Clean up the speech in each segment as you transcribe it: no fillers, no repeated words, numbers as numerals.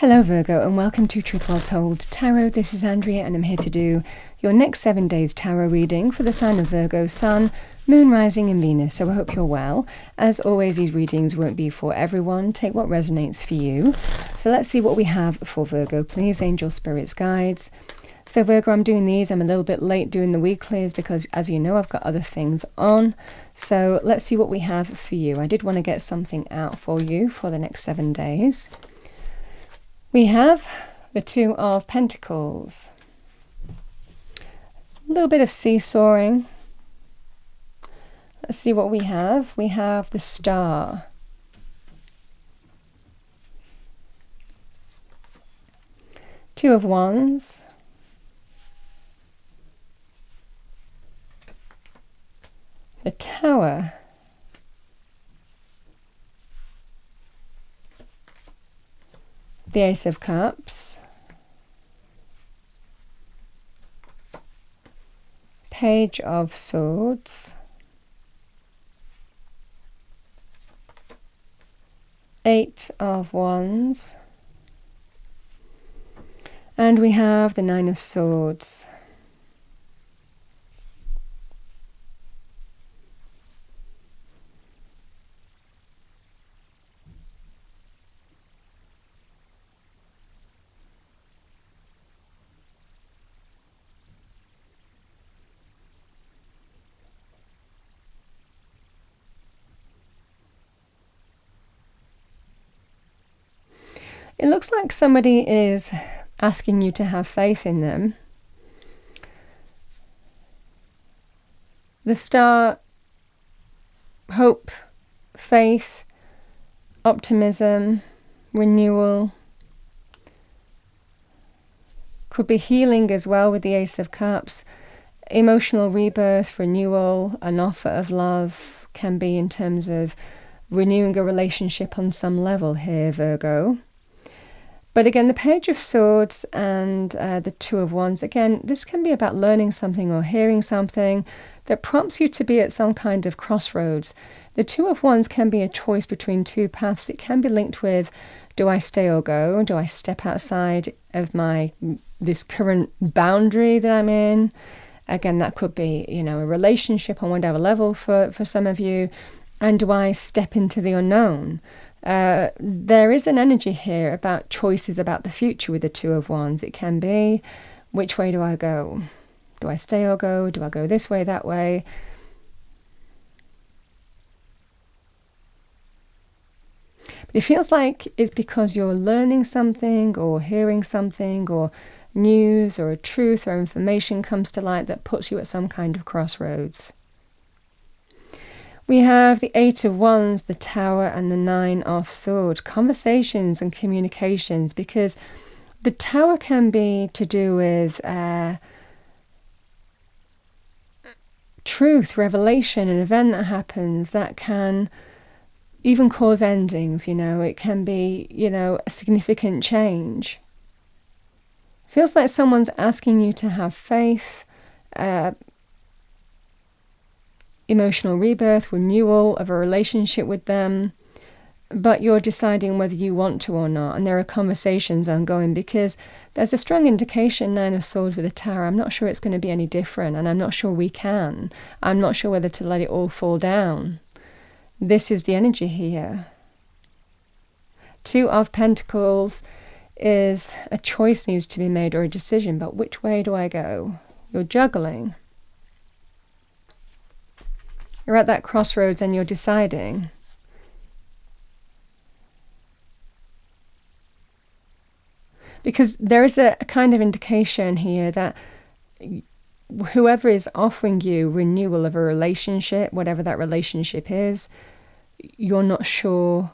Hello Virgo and welcome to Truth Well Told Tarot. This is Andrea and I'm here to do your next 7 days tarot reading for the sign of Virgo, Sun, Moon, Rising and Venus. So I hope you're well. As always, these readings won't be for everyone. Take what resonates for you. So let's see what we have for Virgo, please. Angel, spirits, guides. So Virgo, I'm doing these. I'm a little bit late doing the weeklies because, as you know, I've got other things on. So let's see what we have for you. I did want to get something out for you for the next 7 days. We have the Two of Pentacles, a little bit of seesawing. Let's see what we have. We have the Star. Two of Wands. The Tower. The Ace of Cups, Page of Swords, Eight of Wands, and we have the Nine of Swords. It looks like somebody is asking you to have faith in them. The Star, hope, faith, optimism, renewal. Could be healing as well with the Ace of Cups. Emotional rebirth, renewal, an offer of love, can be in terms of renewing a relationship on some level here, Virgo. But again, the Page of Swords and the Two of Wands, again, this can be about learning something or hearing something that prompts you to be at some kind of crossroads. The Two of Wands can be a choice between two paths. It can be linked with, do I stay or go? Do I step outside of this current boundary that I'm in? Again, that could be, you know, a relationship on whatever level for some of you. And do I step into the unknown? There is an energy here about choices about the future with the Two of Wands. It can be, which way do I go? Do I stay or go? Do I go this way, that way? But it feels like it's because you're learning something or hearing something or news or a truth or information comes to light that puts you at some kind of crossroads. We have the Eight of Wands, the Tower, and the Nine of Swords. Conversations and communications, because the Tower can be to do with truth, revelation, an event that happens that can even cause endings, you know. It can be, you know, a significant change. Feels like someone's asking you to have faith, emotional rebirth, renewal of a relationship with them, but you're deciding whether you want to or not, and there are conversations ongoing because there's a strong indication, Nine of Swords with the Tower. I'm not sure it's going to be any different, and I'm not sure we can. I'm not sure whether to let it all fall down. This is the energy here. Two of Pentacles is a choice needs to be made or a decision, but which way do I go? You're juggling. You're at that crossroads and you're deciding. Because there is a kind of indication here that whoever is offering you renewal of a relationship, whatever that relationship is, you're not sure.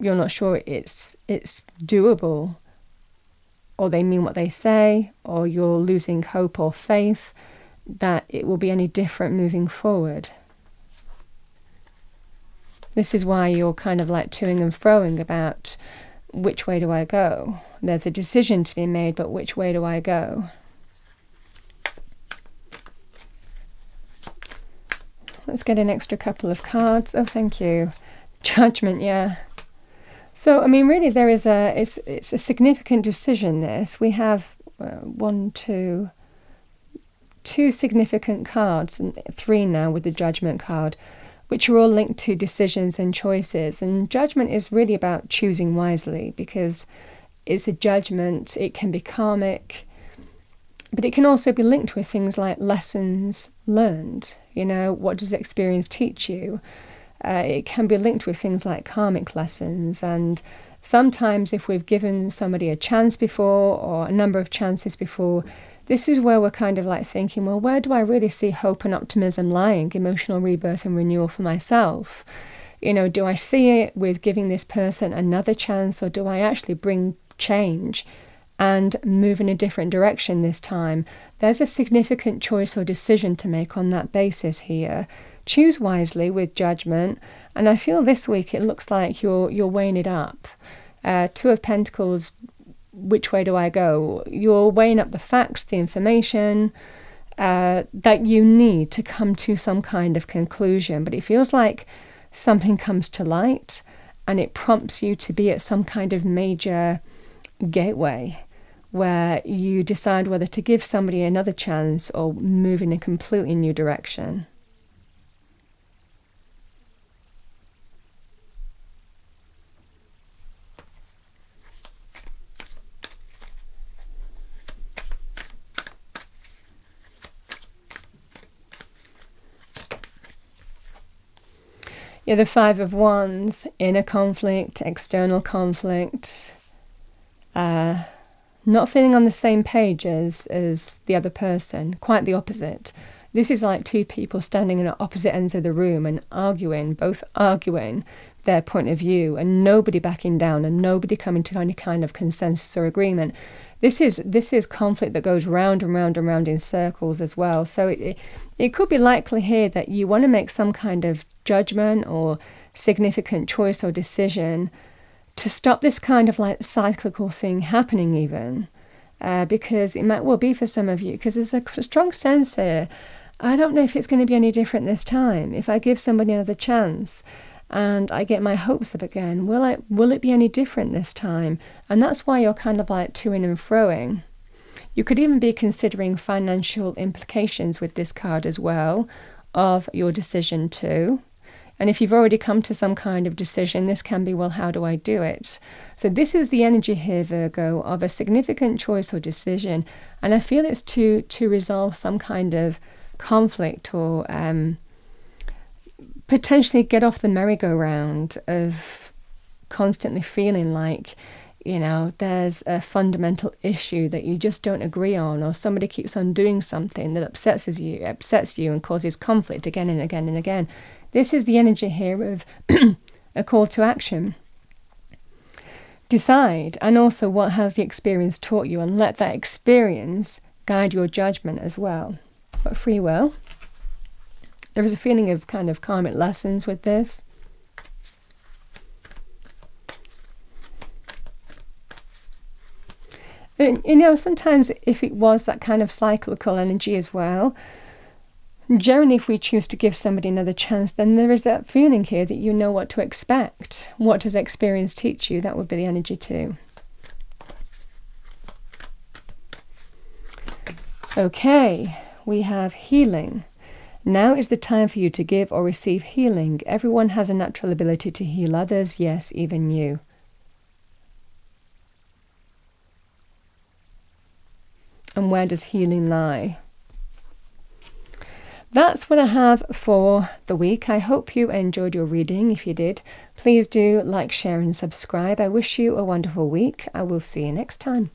You're not sure it's doable, or they mean what they say, or you're losing hope or faith that it will be any different moving forward. This is why you're kind of like toing and froing about which way do I go. There's a decision to be made, but which way do I go? Let's get an extra couple of cards. Oh, thank you. Judgment, yeah. So, I mean, really, there is it's a significant decision, this. We have two significant cards, and three now with the Judgment card, which are all linked to decisions and choices. And Judgment is really about choosing wisely, because it's a judgment. It can be karmic, but it can also be linked with things like lessons learned. You know, what does experience teach you? It can be linked with things like karmic lessons, and sometimes if we've given somebody a chance before, or a number of chances before, this is where we're kind of like thinking, well, where do I really see hope and optimism lying, emotional rebirth and renewal for myself? You know, do I see it with giving this person another chance, or do I actually bring change and move in a different direction this time? There's a significant choice or decision to make on that basis here. Choose wisely with Judgment, and I feel this week it looks like you're weighing it up. Two of Pentacles, which way do I go? You're weighing up the facts, the information that you need to come to some kind of conclusion, but it feels like something comes to light and it prompts you to be at some kind of major gateway where you decide whether to give somebody another chance or move in a completely new direction. Yeah, the Five of Wands, inner conflict, external conflict, not feeling on the same page as the other person, quite the opposite. This is like two people standing at opposite ends of the room and arguing, both arguing their point of view, and nobody backing down and nobody coming to any kind of consensus or agreement. This is conflict that goes round and round and round in circles as well. So it could be likely here that you want to make some kind of judgment or significant choice or decision to stop this kind of like cyclical thing happening even, because it might well be for some of you, because there's a strong sense here, I don't know if it's going to be any different this time. If I give somebody another chance and I get my hopes up again, will it be any different this time? And that's why you're kind of like to-ing and fro-ing. You could even be considering financial implications with this card as well of your decision too. And if you've already come to some kind of decision, this can be, well, how do I do it? So this is the energy here, Virgo, of a significant choice or decision. And I feel it's to resolve some kind of conflict, or potentially get off the merry-go-round of constantly feeling like, you know, there's a fundamental issue that you just don't agree on, or somebody keeps on doing something that upsets you and causes conflict again and again and again. This is the energy here of a call to action. Decide, and also what has the experience taught you, and let that experience guide your judgment as well. But free will. There is a feeling of kind of karmic lessons with this. And, you know, sometimes if it was that kind of cyclical energy as well, generally if we choose to give somebody another chance, then there is that feeling here that you know what to expect. What does experience teach you? That would be the energy too. Okay, we have healing. Now is the time for you to give or receive healing. Everyone has a natural ability to heal others, yes, even you. And where does healing lie? That's what I have for the week. I hope you enjoyed your reading. If you did, please do like, share and subscribe. I wish you a wonderful week. I will see you next time.